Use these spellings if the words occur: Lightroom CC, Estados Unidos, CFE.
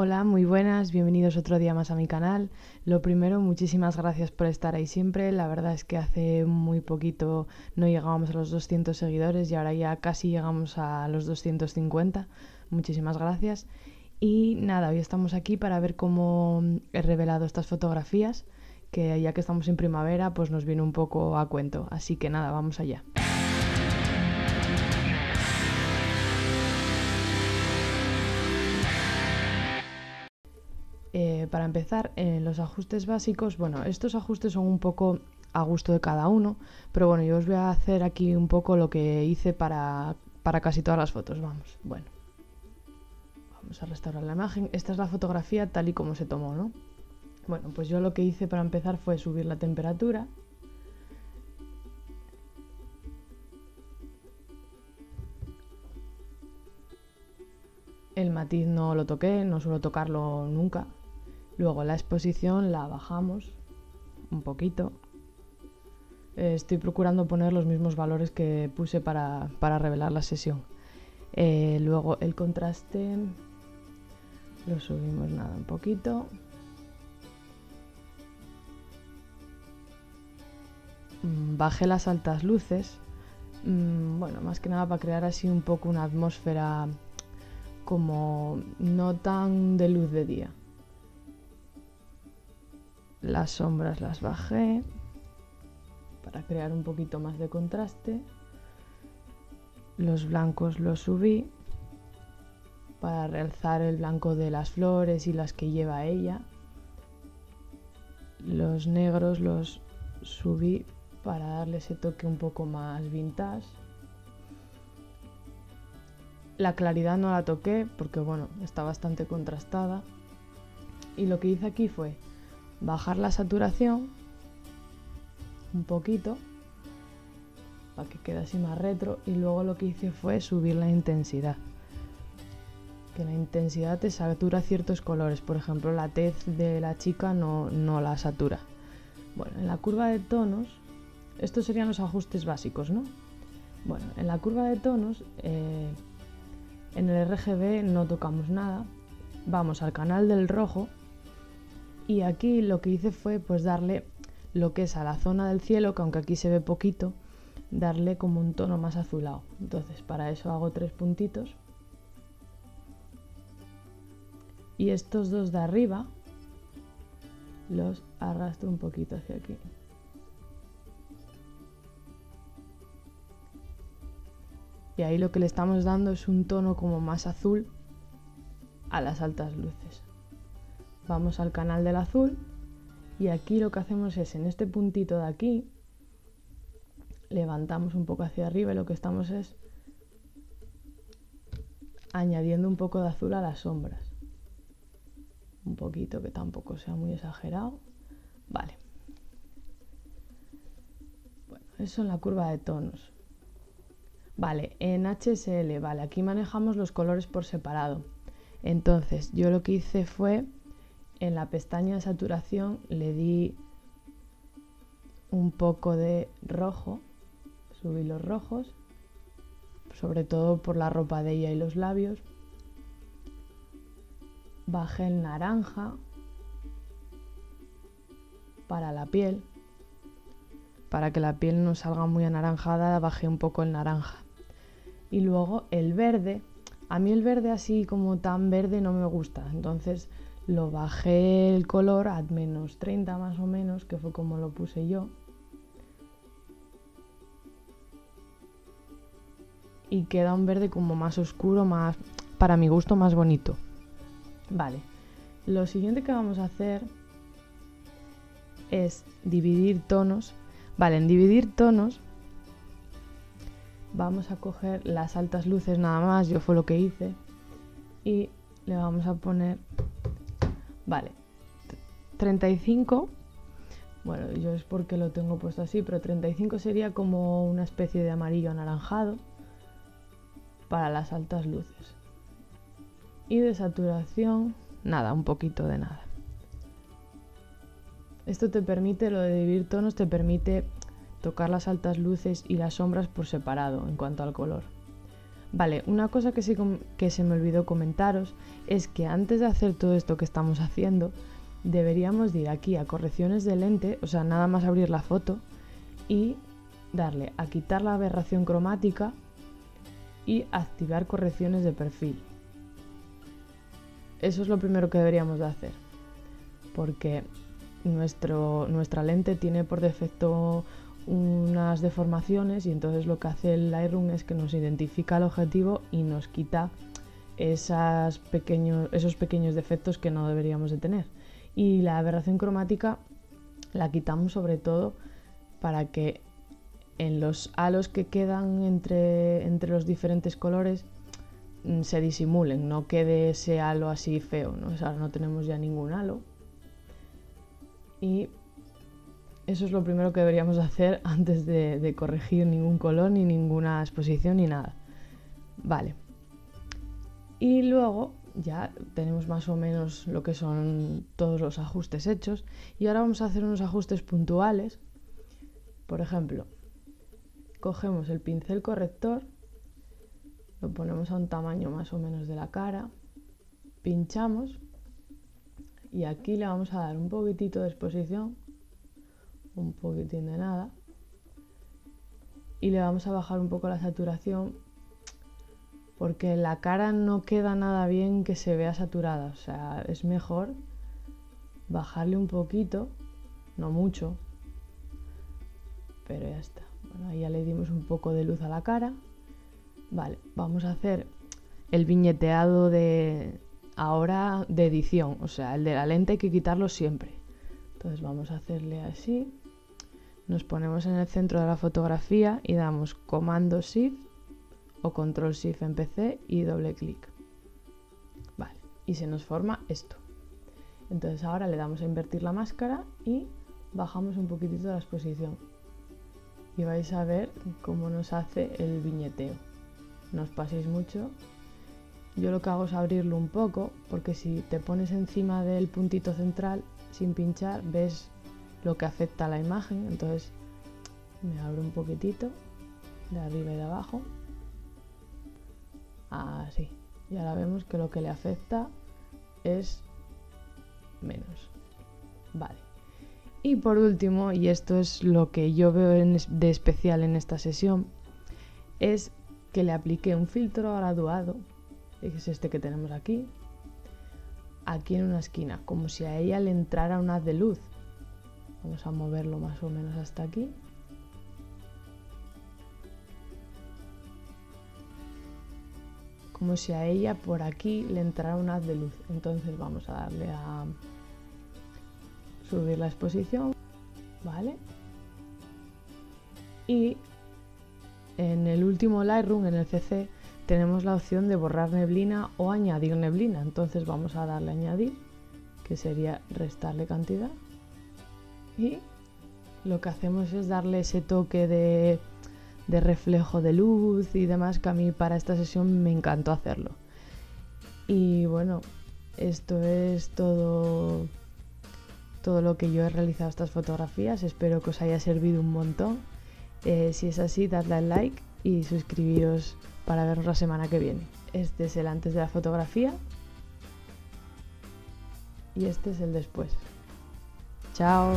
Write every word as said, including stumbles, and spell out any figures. Hola, muy buenas, bienvenidos otro día más a mi canal. Lo primero, muchísimas gracias por estar ahí siempre. La verdad es que hace muy poquito no llegábamos a los doscientos seguidores y ahora ya casi llegamos a los doscientos cincuenta. Muchísimas gracias. Y nada, hoy estamos aquí para ver cómo he revelado estas fotografías, que ya que estamos en primavera, pues nos viene un poco a cuento. Así que nada, vamos allá. Eh, para empezar, eh, los ajustes básicos, bueno, estos ajustes son un poco a gusto de cada uno, pero bueno, yo os voy a hacer aquí un poco lo que hice para, para casi todas las fotos, vamos, bueno. Vamos a restaurar la imagen, esta es la fotografía tal y como se tomó, ¿no? Bueno, pues yo lo que hice para empezar fue subir la temperatura. El matiz no lo toqué, no suelo tocarlo nunca. Luego la exposición la bajamos un poquito. Eh, estoy procurando poner los mismos valores que puse para, para revelar la sesión. Eh, luego el contraste lo subimos nada, un poquito. Bajé las altas luces, mm, bueno, más que nada para crear así un poco una atmósfera como no tan de luz de día. Las sombras las bajé para crear un poquito más de contraste. Los blancos los subí para realzar el blanco de las flores y las que lleva ella. Los negros los subí para darle ese toque un poco más vintage. La claridad no la toqué porque, bueno, está bastante contrastada. Y lo que hice aquí fue bajar la saturación un poquito para que quede así más retro, y luego lo que hice fue subir la intensidad. Que la intensidad te satura ciertos colores, por ejemplo la tez de la chica no, no la satura. Bueno, en la curva de tonos, estos serían los ajustes básicos, ¿no? Bueno, en la curva de tonos, eh, en el R G B no tocamos nada, vamos al canal del rojo y aquí lo que hice fue pues darle lo que es a la zona del cielo, que aunque aquí se ve poquito, darle como un tono más azulado. Entonces para eso hago tres puntitos y estos dos de arriba los arrastro un poquito hacia aquí. Y ahí lo que le estamos dando es un tono como más azul a las altas luces. Vamos al canal del azul y aquí lo que hacemos es, en este puntito de aquí, levantamos un poco hacia arriba y lo que estamos es añadiendo un poco de azul a las sombras. Un poquito, que tampoco sea muy exagerado. Vale. Bueno, eso en la curva de tonos. Vale, en H S L, vale, aquí manejamos los colores por separado. Entonces, yo lo que hice fue, en la pestaña de saturación le di un poco de rojo, subí los rojos, sobre todo por la ropa de ella y los labios. Bajé el naranja para la piel, para que la piel no salga muy anaranjada, bajé un poco el naranja. Y luego el verde, a mí el verde así como tan verde no me gusta, entonces lo bajé el color a menos treinta más o menos, que fue como lo puse yo. Y queda un verde como más oscuro, más, para mi gusto, más bonito. Vale, lo siguiente que vamos a hacer es dividir tonos. Vale, en dividir tonos vamos a coger las altas luces nada más, yo fue lo que hice, y le vamos a poner, vale, treinta y cinco, bueno, yo es porque lo tengo puesto así, pero treinta y cinco sería como una especie de amarillo anaranjado para las altas luces. Y de saturación, nada, un poquito de nada. Esto te permite, lo de dividir tonos, te permite tocar las altas luces y las sombras por separado en cuanto al color. Vale, una cosa que, sí, que se me olvidó comentaros es que antes de hacer todo esto que estamos haciendo, deberíamos de ir aquí a correcciones de lente, o sea, nada más abrir la foto y darle a quitar la aberración cromática y activar correcciones de perfil. Eso es lo primero que deberíamos de hacer, porque nuestro, nuestra lente tiene por defecto unas deformaciones y entonces lo que hace el Lightroom es que nos identifica el objetivo y nos quita esas pequeños, esos pequeños defectos que no deberíamos de tener. Y la aberración cromática la quitamos sobre todo para que en los halos que quedan entre, entre los diferentes colores se disimulen, no quede ese halo así feo, ¿no? O sea, no tenemos ya ningún halo. Y eso es lo primero que deberíamos hacer antes de, de corregir ningún color, ni ninguna exposición, ni nada. Vale. Y luego ya tenemos más o menos lo que son todos los ajustes hechos. Y ahora vamos a hacer unos ajustes puntuales. Por ejemplo, cogemos el pincel corrector, lo ponemos a un tamaño más o menos de la cara, pinchamos y aquí le vamos a dar un poquitito de exposición, un poquitín de nada, y le vamos a bajar un poco la saturación porque la cara no queda nada bien que se vea saturada, o sea, es mejor bajarle un poquito, no mucho, pero ya está. Bueno, ahí ya le dimos un poco de luz a la cara. Vale, vamos a hacer el viñeteado de ahora de edición, o sea, el de la lente hay que quitarlo siempre. Entonces vamos a hacerle así, nos ponemos en el centro de la fotografía y damos comando shift o control shift en P C y doble clic. Vale, y se nos forma esto. Entonces ahora le damos a invertir la máscara y bajamos un poquitito la exposición. Y vais a ver cómo nos hace el viñeteo. No os paséis mucho. Yo lo que hago es abrirlo un poco, porque si te pones encima del puntito central sin pinchar, ves lo que afecta a la imagen. Entonces me abro un poquitito, de arriba y de abajo. Así. Y ahora vemos que lo que le afecta es menos. Vale. Y por último, y esto es lo que yo veo en, de especial en esta sesión, es que le apliqué un filtro graduado, que es este que tenemos aquí, aquí en una esquina, como si a ella le entrara un haz de luz. Vamos a moverlo más o menos hasta aquí. Como si a ella por aquí le entrara un haz de luz. Entonces vamos a darle a subir la exposición, ¿vale? Y en el último Lightroom, en el C C, tenemos la opción de borrar neblina o añadir neblina. Entonces vamos a darle a añadir, que sería restarle cantidad. Y lo que hacemos es darle ese toque de, de reflejo de luz y demás, que a mí para esta sesión me encantó hacerlo. Y bueno, esto es todo... todo lo que yo he realizado estas fotografías. Espero que os haya servido un montón. Eh, si es así, dadle al like y suscribiros para vernos la semana que viene. Este es el antes de la fotografía y este es el después. ¡Chao!